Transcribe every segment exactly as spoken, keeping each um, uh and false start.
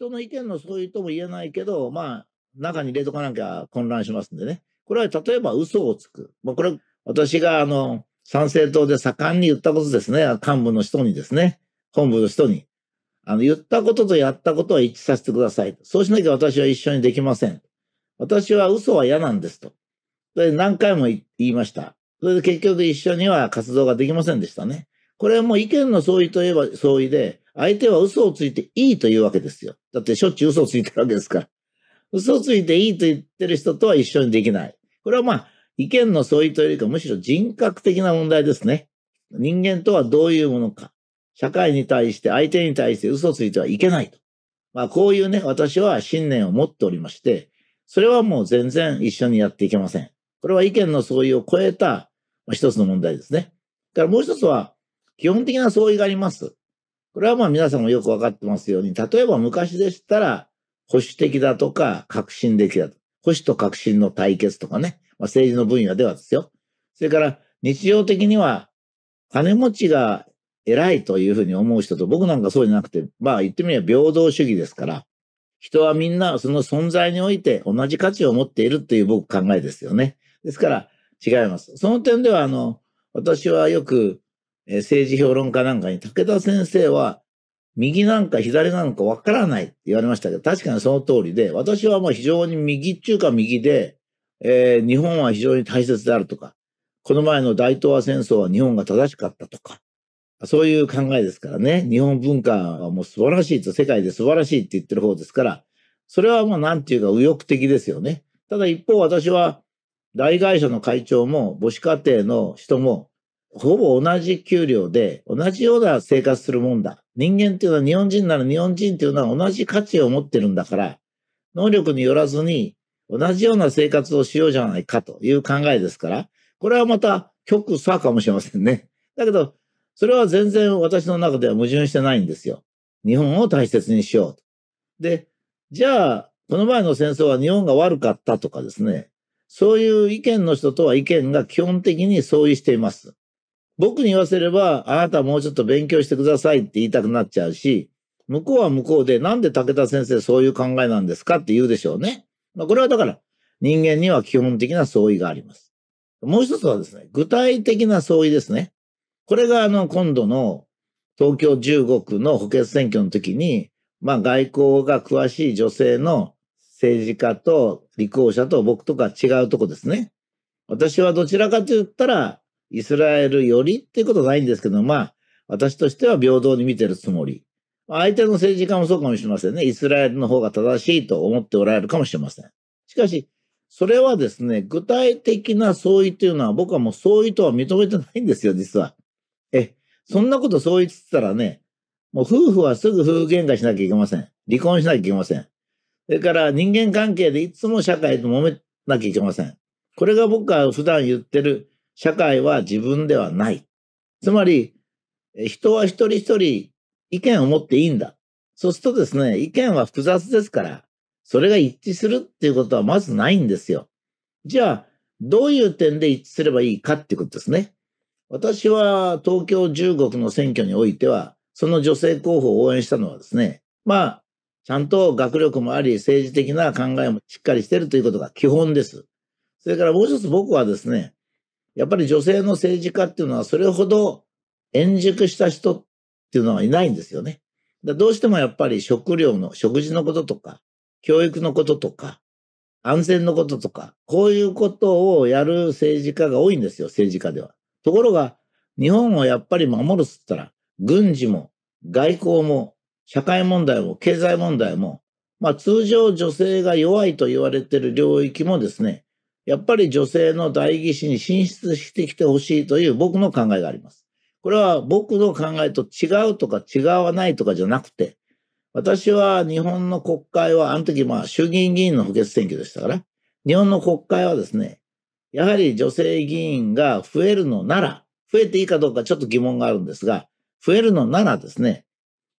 人の意見の相違とも言えないけど、まあ、中に入れとかなきゃ混乱しますんでね。これは例えば嘘をつく。まあ、これ、私があの、参政党で盛んに言ったことですね。幹部の人にですね。本部の人に。あの、言ったこととやったことは一致させてください。そうしなきゃ私は一緒にできません。私は嘘は嫌なんですと。それで何回も言いました。それで結局一緒には活動ができませんでしたね。これはもう意見の相違といえば相違で、相手は嘘をついていいというわけですよ。だってしょっちゅう嘘をついてるわけですから。嘘をついていいと言ってる人とは一緒にできない。これはまあ、意見の相違というよりかむしろ人格的な問題ですね。人間とはどういうものか。社会に対して、相手に対して嘘をついてはいけないと。まあ、こういうね、私は信念を持っておりまして、それはもう全然一緒にやっていけません。これは意見の相違を超えた、まあ、一つの問題ですね。だからもう一つは、基本的な相違があります。これはまあ皆さんもよくわかってますように、例えば昔でしたら、保守的だとか、革新的だと。保守と革新の対決とかね。まあ、政治の分野ではですよ。それから、日常的には、金持ちが偉いというふうに思う人と、僕なんかそうじゃなくて、まあ言ってみれば平等主義ですから、人はみんなその存在において同じ価値を持っているっていう僕考えですよね。ですから、違います。その点では、あの、私はよく、政治評論家なんかに、武田先生は、右なんか左なんかわからないって言われましたけど、確かにその通りで、私はもう非常に右っちゅうか右で、えー、日本は非常に大切であるとか、この前の大東亜戦争は日本が正しかったとか、そういう考えですからね、日本文化はもう素晴らしいと、世界で素晴らしいって言ってる方ですから、それはもうなんていうか右翼的ですよね。ただ一方私は、大会社の会長も母子家庭の人も、ほぼ同じ給料で同じような生活するもんだ。人間っていうのは日本人なら日本人っていうのは同じ価値を持ってるんだから、能力によらずに同じような生活をしようじゃないかという考えですから、これはまた極左かもしれませんね。だけど、それは全然私の中では矛盾してないんですよ。日本を大切にしようと。で、じゃあ、この前の戦争は日本が悪かったとかですね、そういう意見の人とは意見が基本的に相違しています。僕に言わせれば、あなたもうちょっと勉強してくださいって言いたくなっちゃうし、向こうは向こうで、なんで武田先生そういう考えなんですかって言うでしょうね。まあ、これはだから、人間には基本的な相違があります。もう一つはですね、具体的な相違ですね。これがあの、今度の東京じゅうご区の補欠選挙の時に、まあ、外交が詳しい女性の政治家と立候補者と僕とか違うとこですね。私はどちらかと言ったら、イスラエルよりっていうことはないんですけど、まあ、私としては平等に見てるつもり。相手の政治家もそうかもしれませんね。イスラエルの方が正しいと思っておられるかもしれません。しかし、それはですね、具体的な相違というのは僕はもう相違とは認めてないんですよ、実は。え、そんなこと相違って言ったらね、もう夫婦はすぐ夫婦喧嘩しなきゃいけません。離婚しなきゃいけません。それから人間関係でいつも社会と揉めなきゃいけません。これが僕は普段言ってる社会は自分ではない。つまり、人は一人一人意見を持っていいんだ。そうするとですね、意見は複雑ですから、それが一致するっていうことはまずないんですよ。じゃあ、どういう点で一致すればいいかっていうことですね。私は東京じゅうご区の選挙においては、その女性候補を応援したのはですね、まあ、ちゃんと学力もあり、政治的な考えもしっかりしているということが基本です。それからもう一つ僕はですね、やっぱり女性の政治家っていうのはそれほど円熟した人っていうのはいないんですよね。だどうしてもやっぱり食料の、食事のこととか、教育のこととか、安全のこととか、こういうことをやる政治家が多いんですよ、政治家では。ところが、日本をやっぱり守るっつったら、軍事も外交も社会問題も経済問題も、まあ通常女性が弱いと言われている領域もですね、やっぱり女性の代議士に進出してきてほしいという僕の考えがあります。これは僕の考えと違うとか違わないとかじゃなくて、私は日本の国会は、あの時まあ衆議院議員の補欠選挙でしたから、日本の国会はですね、やはり女性議員が増えるのなら、増えていいかどうかちょっと疑問があるんですが、増えるのならですね、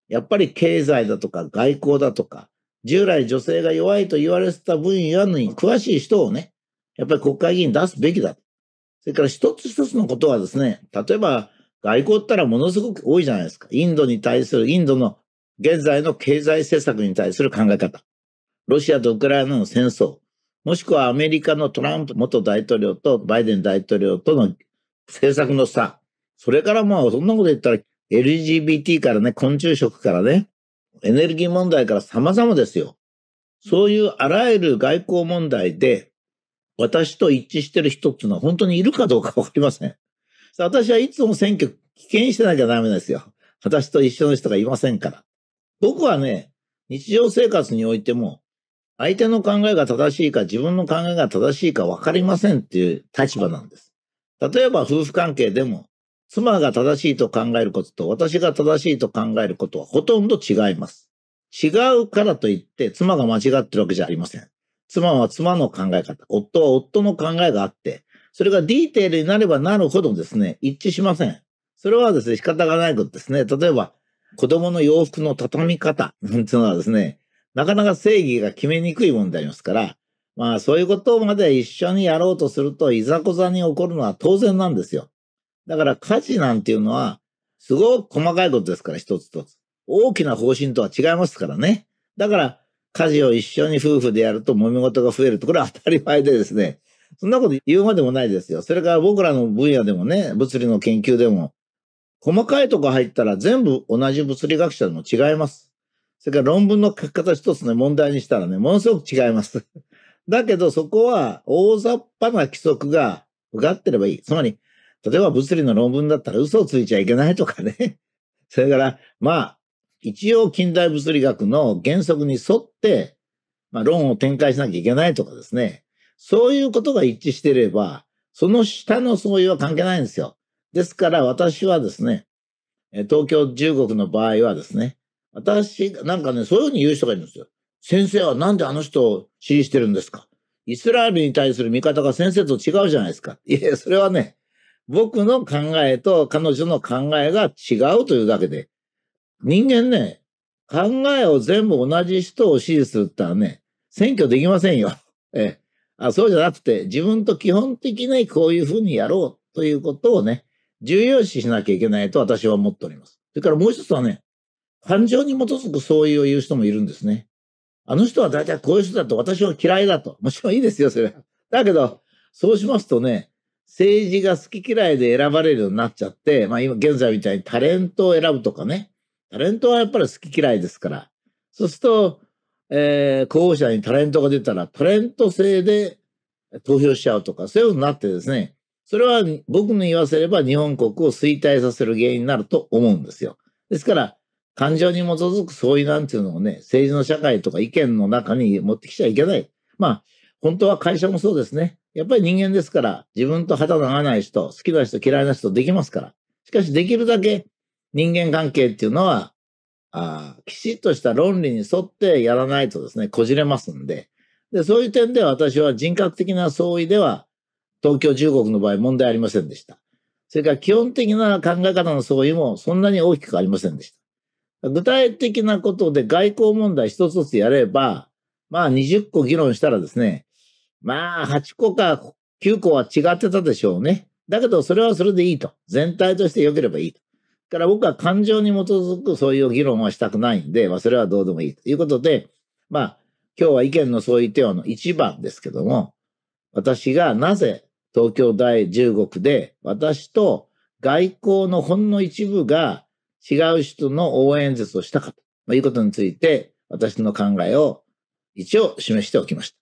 やっぱり経済だとか外交だとか、従来女性が弱いと言われてた分野に詳しい人をね、やっぱり国会議員出すべきだ。それから一つ一つのことはですね、例えば外交ったらものすごく多いじゃないですか。インドに対するインドの現在の経済政策に対する考え方、ロシアとウクライナの戦争、もしくはアメリカのトランプ元大統領とバイデン大統領との政策の差、それからまあそんなこと言ったら エルジービーティー からね、昆虫食からね、エネルギー問題から様々ですよ。そういうあらゆる外交問題で私と一致してる人っていうのは本当にいるかどうかわかりません。私はいつも選挙棄権してなきゃダメですよ。私と一緒の人がいませんから。僕はね、日常生活においても相手の考えが正しいか自分の考えが正しいか分かりませんっていう立場なんです。例えば夫婦関係でも妻が正しいと考えることと私が正しいと考えることはほとんど違います。違うからといって妻が間違ってるわけじゃありません。妻は妻の考え方、夫は夫の考えがあって、それがディテールになればなるほどですね、一致しません。それはですね、仕方がないことですね。例えば、子供の洋服の畳み方なんていうのはですね、なかなか正義が決めにくいものでありますから、まあそういうことまで一緒にやろうとすると、いざこざに起こるのは当然なんですよ。だから家事なんていうのは、すごく細かいことですから、一つ一つ。大きな方針とは違いますからね。だから、家事を一緒に夫婦でやると揉め事が増えると、これは当たり前でですね、そんなこと言うまでもないですよ。それから僕らの分野でもね、物理の研究でも、細かいとこ入ったら全部同じ物理学者でも違います。それから論文の書き方一つの問題にしたらね、ものすごく違います。だけどそこは大雑把な規則がうがってればいい。つまり、例えば物理の論文だったら嘘をついちゃいけないとかね。それから、まあ、一応近代物理学の原則に沿って、まあ、論を展開しなきゃいけないとかですね。そういうことが一致していれば、その下の相違は関係ないんですよ。ですから私はですね、東京十国の場合はですね、私、なんかね、そういうふうに言う人がいるんですよ。先生はなんであの人を支持してるんですか？イスラエルに対する見方が先生と違うじゃないですか。いや、それはね、僕の考えと彼女の考えが違うというだけで、人間ね、考えを全部同じ人を支持するったらね、選挙できませんよ。ええ、あ、そうじゃなくて、自分と基本的にこういうふうにやろうということをね、重要視しなきゃいけないと私は思っております。それからもう一つはね、感情に基づく相違を言う人もいるんですね。あの人は大体こういう人だと私は嫌いだと。もちろんいいですよ、それは。だけど、そうしますとね、政治が好き嫌いで選ばれるようになっちゃって、まあ今現在みたいにタレントを選ぶとかね、タレントはやっぱり好き嫌いですから。そうすると、えー、候補者にタレントが出たら、タレント制で投票しちゃうとか、そういうふうになってですね、それは僕に言わせれば日本国を衰退させる原因になると思うんですよ。ですから、感情に基づく相違なんていうのをね、政治の社会とか意見の中に持ってきちゃいけない。まあ、本当は会社もそうですね。やっぱり人間ですから、自分と肌の合わない人、好きな人、嫌いな人できますから。しかし、できるだけ、人間関係っていうのは、あきちっとした論理に沿ってやらないとですね、こじれますんで。で、そういう点で私は人格的な相違では、東京十国の場合問題ありませんでした。それから基本的な考え方の相違もそんなに大きくありませんでした。具体的なことで外交問題一つずつやれば、まあにじゅっこ議論したらですね、まあはちこかきゅうこは違ってたでしょうね。だけどそれはそれでいいと。全体として良ければいいと。だから僕は感情に基づくそういう議論はしたくないんで、まあ、それはどうでもいいということで、まあ、今日は意見の相違点のいちばんですけども、私がなぜ東京第十国で私と外交のほんの一部が違う人の応援演説をしたかということについて、私の考えを一応示しておきました。